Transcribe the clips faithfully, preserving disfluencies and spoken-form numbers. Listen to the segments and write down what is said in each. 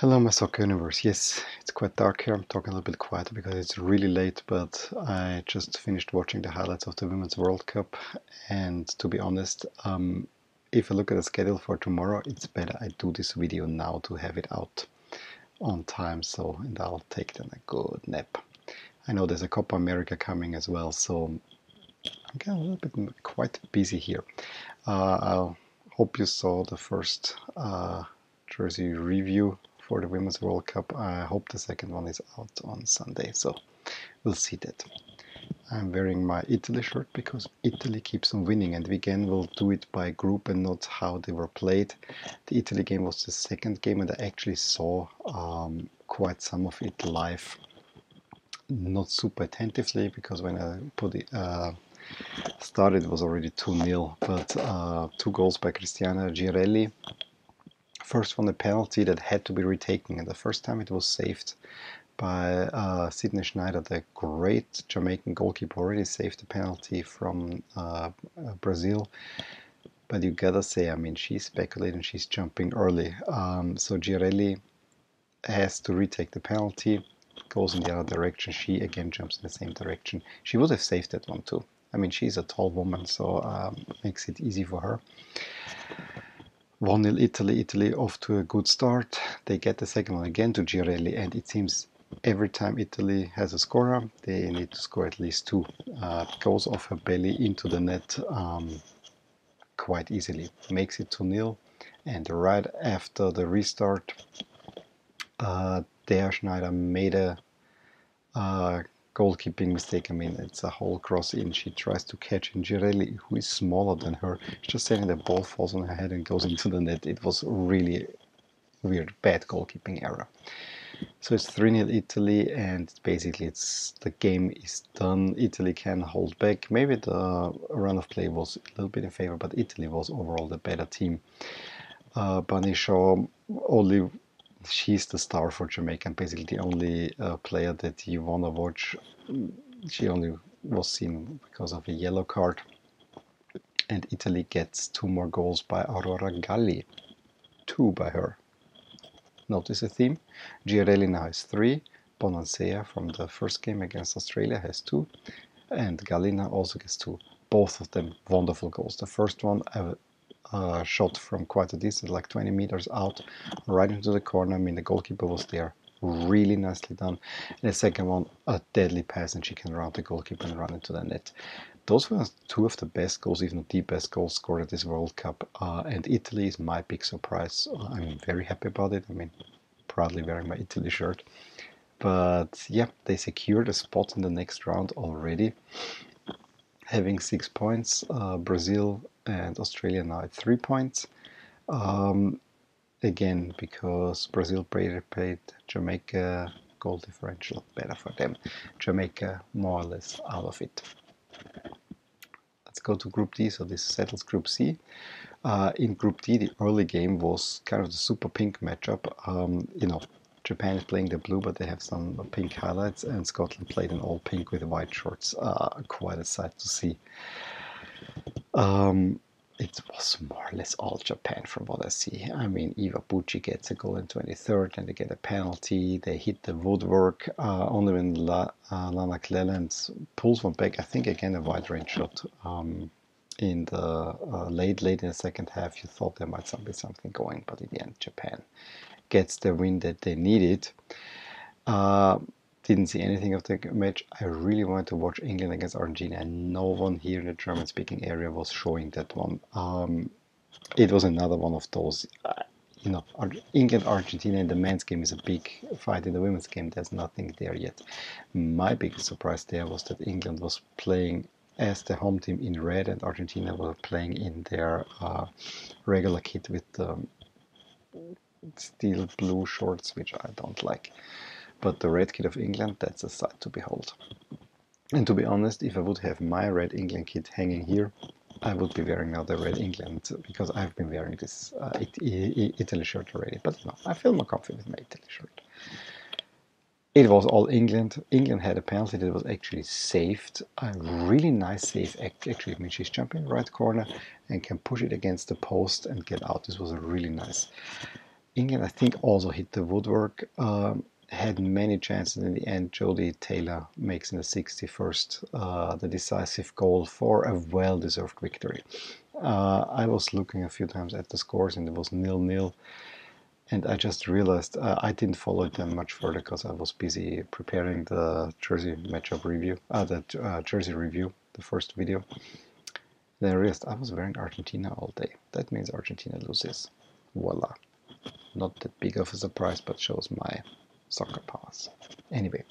Hello, My Soccer Universe. Yes, it's quite dark here. I'm talking a little bit quieter because it's really late, but I just finished watching the highlights of the Women's World Cup, and to be honest, um, if I look at the schedule for tomorrow, it's better I do this video now to have it out on time, so and I'll take then a good nap. I know there's a Copa America coming as well, so I'm getting a little bit quite busy here. Uh, I hope you saw the first uh, jersey review for the Women's World Cup. I hope the second one is out on Sunday, so we'll see that. I'm wearing my Italy shirt because Italy keeps on winning, and we again will do it by group and not how they were played. The Italy game was the second game, and I actually saw um, quite some of it live. Not super attentively, because when I put it, uh, started it was already two nil, but uh, two goals by Cristiana Girelli. First one, a penalty that had to be retaken, and the first time it was saved by uh, Sydney Schneider, the great Jamaican goalkeeper. Already saved the penalty from uh, Brazil, but you gotta say, I mean, she's speculating, she's jumping early. Um, so Girelli has to retake the penalty, goes in the other direction, she again jumps in the same direction. She would have saved that one too. I mean, she's a tall woman, so um, makes it easy for her. one nil Italy, Italy off to a good start. They get the second one again to Girelli, and it seems every time Italy has a scorer, they need to score at least two. Uh, goes off her belly into the net um, quite easily. Makes it two nil, and right after the restart, uh, Der Schneider made a uh, goalkeeping mistake. I mean, it's a whole cross in. She tries to catch, and Girelli, who is smaller than her, just saying the ball falls on her head and goes into the net. It was really weird, bad goalkeeping error. So it's three nil Italy, and basically it's the game is done. Italy can hold back. Maybe the run of play was a little bit in favor, but Italy was overall the better team. Uh, Bunny Shaw, only she's the star for Jamaica, and basically the only uh, player that you want to watch. She only was seen because of a yellow card. And Italy gets two more goals by Aurora Galli. Two by her. Notice a theme. Girelli now has three. Bonansea from the first game against Australia has two. And Gallina also gets two. Both of them wonderful goals. The first one, I Uh, shot from quite a distance, like twenty meters out, right into the corner. I mean, the goalkeeper was there, really nicely done. And the second one, a deadly pass, and she can round the goalkeeper and run into the net. Those were two of the best goals, if not the best goal scored at this World Cup. Uh, and Italy is my big surprise. I'm very happy about it. I mean, proudly wearing my Italy shirt. But yeah, they secured a spot in the next round already, having six points. Uh, Brazil and Australia now at three points. Um, again, because Brazil played Jamaica, goal differential better for them. Jamaica more or less out of it. Let's go to Group D, so this settles Group C. Uh, in Group D, the early game was kind of the super pink matchup. Um, you know, Japan is playing the blue, but they have some pink highlights, and Scotland played in all pink with white shorts. Uh, quite a sight to see. Um, it was more or less all Japan from what I see. I mean, Iwabuchi gets a goal in twenty-third, and they get a penalty. They hit the woodwork. Uh, only when La, uh, Lana Cleland pulls one back, I think again a wide range shot. Um, in the uh, late, late in the second half, you thought there might be something going, but in the end, Japan gets the win that they needed. Uh, Didn't see anything of the match. I really wanted to watch England against Argentina, and no one here in the German-speaking area was showing that one. Um, it was another one of those, uh, you know, Ar England-Argentina in the men's game is a big fight. In the women's game, there's nothing there yet. My biggest surprise there was that England was playing as the home team in red, and Argentina were playing in their uh, regular kit with um, steel blue shorts, which I don't like. But the red kit of England, that's a sight to behold. And to be honest, if I would have my red England kit hanging here, I would be wearing now the red England, because I've been wearing this uh, it it Italy shirt already. But no, I feel more comfy with my Italy shirt. It was all England. England had a penalty that was actually saved. A really nice save, actually. I mean, she's jumping right corner and can push it against the post and get out. This was a really nice England, I think, also hit the woodwork, um, had many chances. In the end, Jodie Taylor makes in the sixty-first uh, the decisive goal for a well-deserved victory. Uh, I was looking a few times at the scores and it was nil-nil. And I just realized uh, I didn't follow them much further because I was busy preparing the jersey matchup review, uh, the uh, jersey review, the first video. Then I realized I was wearing Argentina all day. That means Argentina loses. Voila. Not that big of a surprise, but shows my soccer powers. Anyway,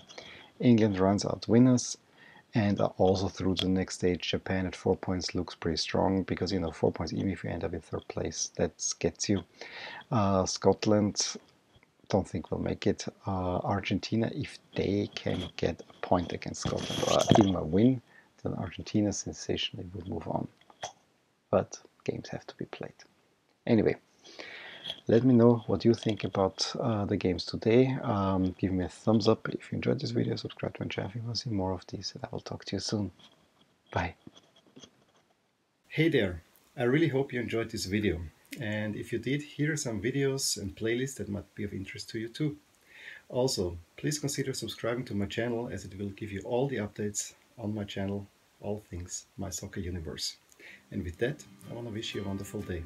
England runs out winners and are also through to the next stage. Japan at four points looks pretty strong because, you know, four points, even if you end up in third place, that gets you. Uh, Scotland, don't think will make it. Uh, Argentina, if they can get a point against Scotland or even a win, then Argentina sensationally will move on. But games have to be played. Anyway, let me know what you think about uh, the games today. Um, give me a thumbs up if you enjoyed this video, subscribe to my channel if you want to see more of these, and I will talk to you soon. Bye! Hey there! I really hope you enjoyed this video, and if you did, here are some videos and playlists that might be of interest to you too. Also, please consider subscribing to my channel, as it will give you all the updates on my channel, all things My Soccer Universe. And with that, I want to wish you a wonderful day.